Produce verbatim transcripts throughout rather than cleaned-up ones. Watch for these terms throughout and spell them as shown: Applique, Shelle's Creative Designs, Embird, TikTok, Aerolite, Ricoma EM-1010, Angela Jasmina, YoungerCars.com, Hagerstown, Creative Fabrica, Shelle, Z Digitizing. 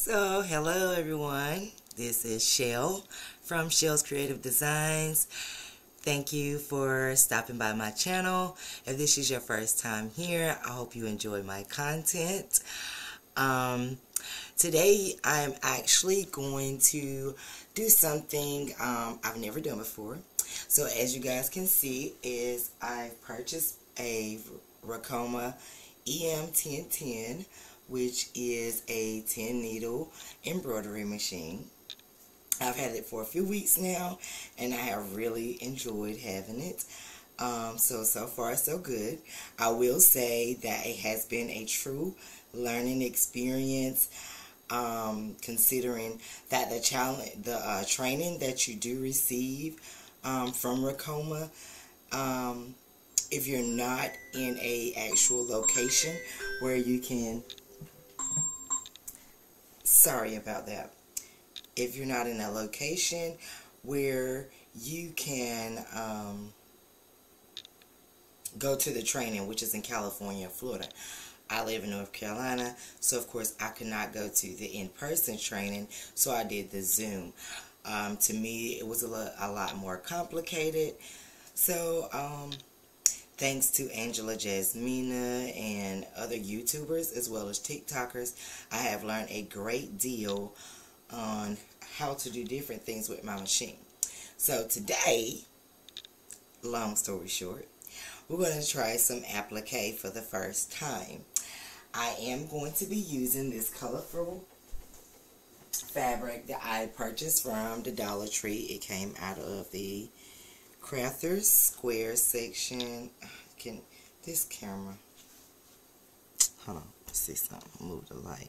So, hello everyone. This is Shell from Shelle's Creative Designs. Thank you for stopping by my channel. If this is your first time here, I hope you enjoy my content. Um, today, I am actually going to do something um, I've never done before. So, as you guys can see, is I purchased a Ricoma E M ten ten. Which is a ten needle embroidery machine. I've had it for a few weeks now, and I have really enjoyed having it. Um, so, so far, so good. I will say that it has been a true learning experience, um, considering that the, challenge, the uh, training that you do receive um, from Ricoma, um, if you're not in a actual location where you can... Sorry about that. If you're not in a location where you can um, go to the training, which is in California and Florida. I live in North Carolina, so of course I could not go to the in-person training, so I did the Zoom. Um, to me, it was a lot, a lot more complicated. So, um, thanks to Angela Jasmina and other YouTubers as well as TikTokers, I have learned a great deal on how to do different things with my machine. So today, long story short, we're going to try some applique for the first time. I am going to be using this colorful fabric that I purchased from the Dollar Tree. It came out of the Crafter's Square section. Can this camera? Hold on, let's see something. Move the light.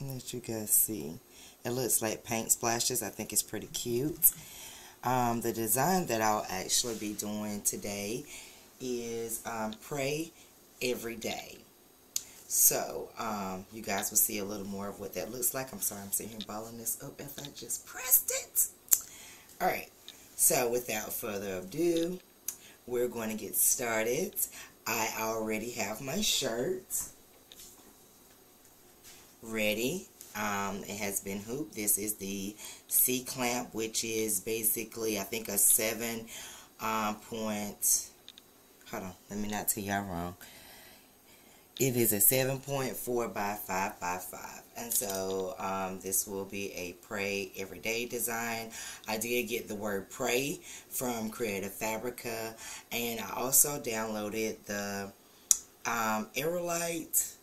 Let you guys see. It looks like paint splashes. I think it's pretty cute. Um, the design that I'll actually be doing today is um, Pray Every Day. So, um, you guys will see a little more of what that looks like. I'm sorry, I'm sitting here balling this up as I just pressed it. Alright, so without further ado, we're going to get started. I already have my shirt ready. Um, it has been hooped. This is the C-clamp, which is basically, I think, a seven um, point... Hold on, let me not tell y'all wrong. It is a seven point four by five by five, and so um, this will be a Pray Everyday design. I did get the word pray from Creative Fabrica, and I also downloaded the um, Aerolite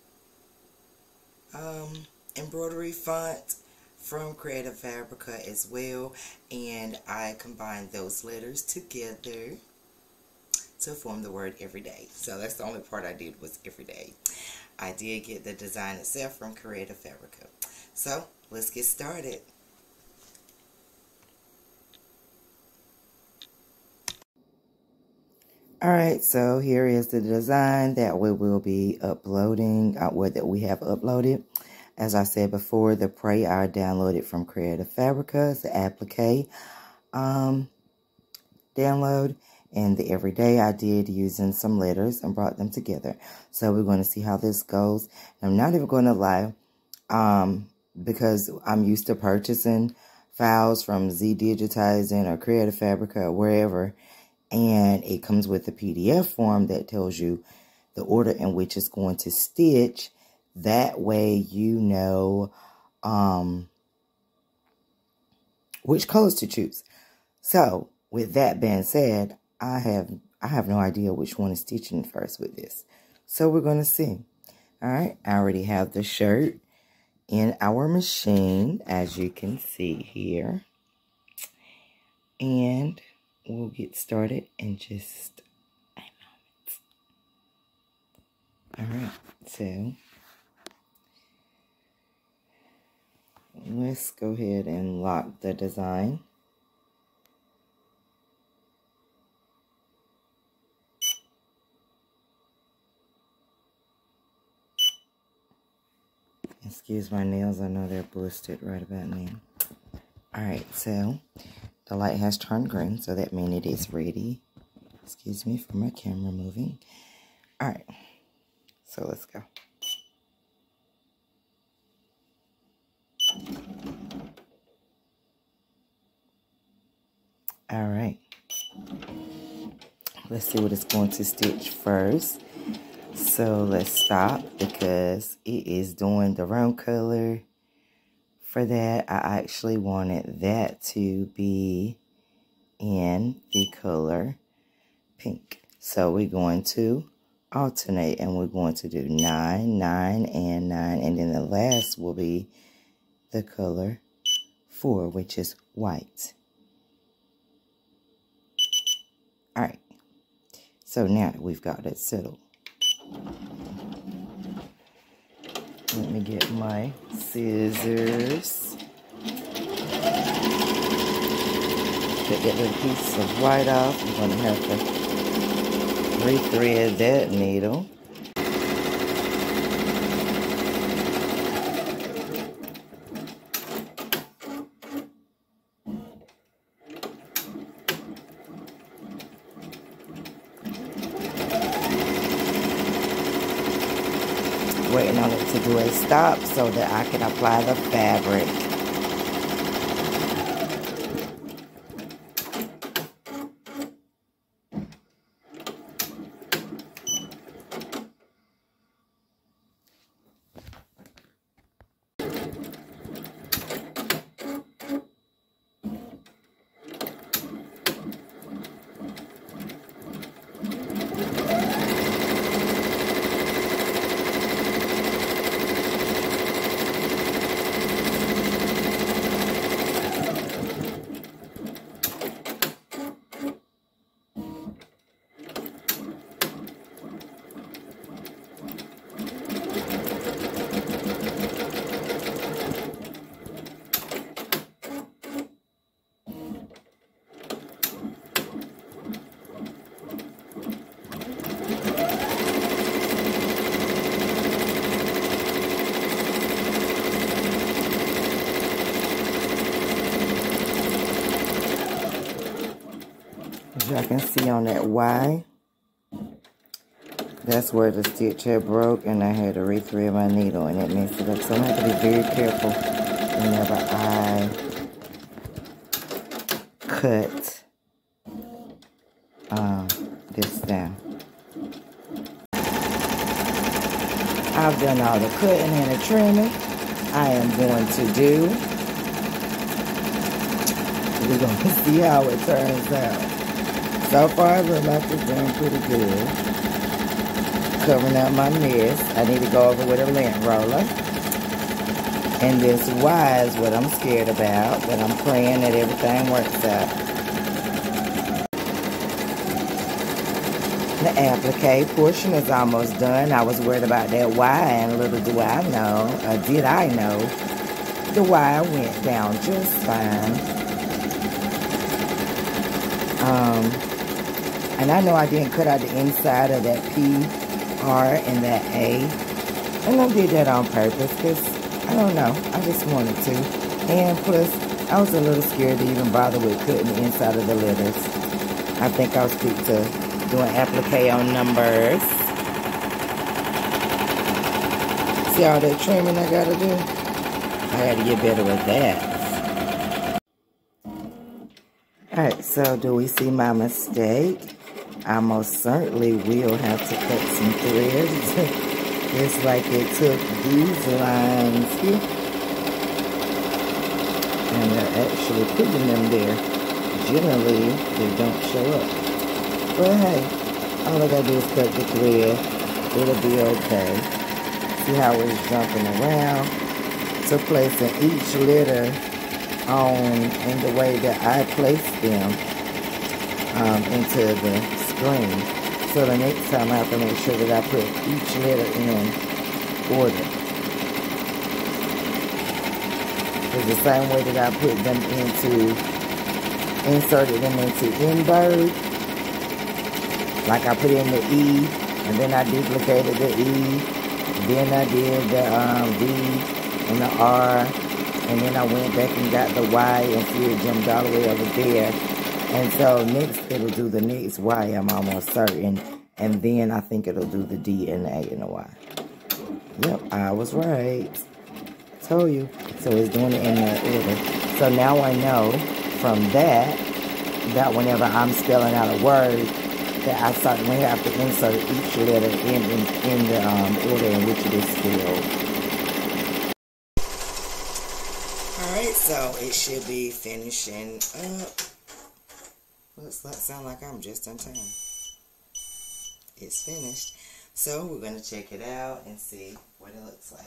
um, embroidery font from Creative Fabrica as well, and I combined those letters together to form the word everyday. So that's the only part I did was everyday. I did get the design itself from Creative Fabrica. So let's get started. Alright, so here is the design that we will be uploading, uh, what that we have uploaded. As I said before, the Pray I downloaded from Creative Fabrica. It's the applique um, download. And the everyday I did using some letters and brought them together. So we're going to see how this goes. I'm not even going to lie, um, because I'm used to purchasing files from Z Digitizing or Creative Fabrica or wherever. And it comes with a P D F form that tells you the order in which it's going to stitch. That way you know um, which colors to choose. So with that being said, I have I have no idea which one is stitching first with this. So we're going to see. Alright, I already have the shirt in our machine, as you can see here. And we'll get started in just a moment. Alright, so let's go ahead and lock the design. Excuse my nails, I know they're blistered right about now. Alright, so the light has turned green, so that means it is ready. Excuse me for my camera moving. Alright, so let's go. All right, let's see what it's going to stitch first. So let's stop because it is doing the wrong color for that. I actually wanted that to be in the color pink. So we're going to alternate and we're going to do nine, nine, and nine. And then the last will be the color four, which is white. All right. So now that we've got that settled, let me get my scissors. To get the piece of white off, I'm going to have to rethread that needle. Waiting on it to do a stop so that I can apply the fabric. I can see on that Y, that's where the stitch had broke and I had to rethread my needle and it messed it up. So I have to be very careful whenever I cut um, this down. I've done all the cutting and the trimming. I am going to do, we're going to see how it turns out. So far, it looks like it's doing pretty good. Covering up my mess. I need to go over with a lint roller. And this Y is what I'm scared about, but I'm praying that everything works out. The applique portion is almost done. I was worried about that Y, and little do I know, or did I know, the Y went down just fine. Um... And I know I didn't cut out the inside of that P, R, and that A. And I did that on purpose because, I don't know, I just wanted to. And plus, I was a little scared to even bother with cutting the inside of the letters. I think I'll stick to doing applique on numbers. See all that trimming I gotta do? I had to get better with that. Alright, so do we see my mistake? I most certainly will have to cut some threads, just like it took these lines here. And they're actually putting them there. Generally, they don't show up. But hey, all I gotta do is cut the thread. It'll be okay. See how it's jumping around. So placing each letter on in the way that I place them um, into the green. So the next time I have to make sure that I put each letter in order. It's the same way that I put them into, inserted them into Embird. Like I put in the E, and then I duplicated the E, then I did the um, V and the R, and then I went back and got the Y and see it jumped all the way over there. And so next, it'll do the next Y, I'm almost certain. And then I think it'll do the D and the A and the Y. Yep, I was right. Told you. So it's doing it in that order. So now I know from that that whenever I'm spelling out a word, that I certainly have to insert each letter in, in, in the um, order in which it is filled. Alright, so it should be finishing up. Looks like, sound like I'm just in time. It's finished. So we're going to check it out and see what it looks like.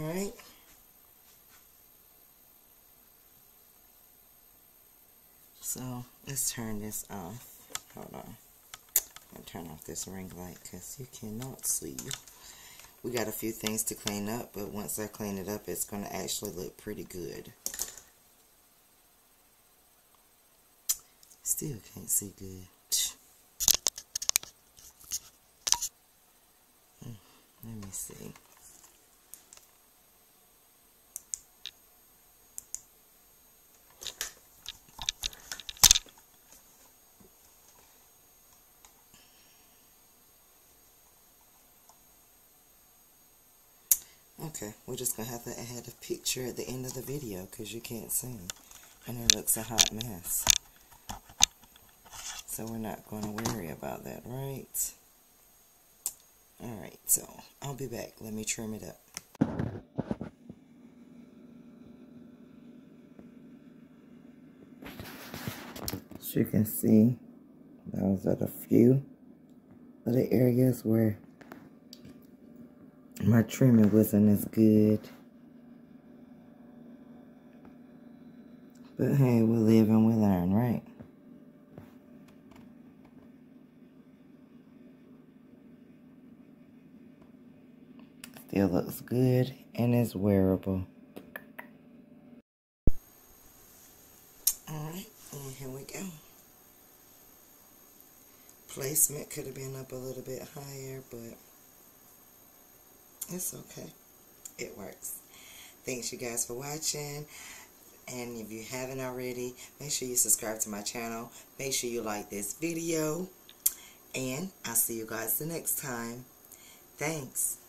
Alright. So let's turn this off. Hold on. I'm going to turn off this ring light because you cannot see. We got a few things to clean up, but once I clean it up, it's going to actually look pretty good. Still can't see good. Let me see. Okay, we're just going to have to add a picture at the end of the video because you can't see. And it looks a hot mess. So we're not going to worry about that, right? Alright, so I'll be back. Let me trim it up. As you can see, those are the few little areas where my trimming wasn't as good. But hey, we live and we learn, right? Still looks good and is wearable. Alright, and here we go. Placement could have been up a little bit higher, but it's okay. It works. Thanks you guys for watching. And if you haven't already, make sure you subscribe to my channel. Make sure you like this video. And I'll see you guys the next time. Thanks.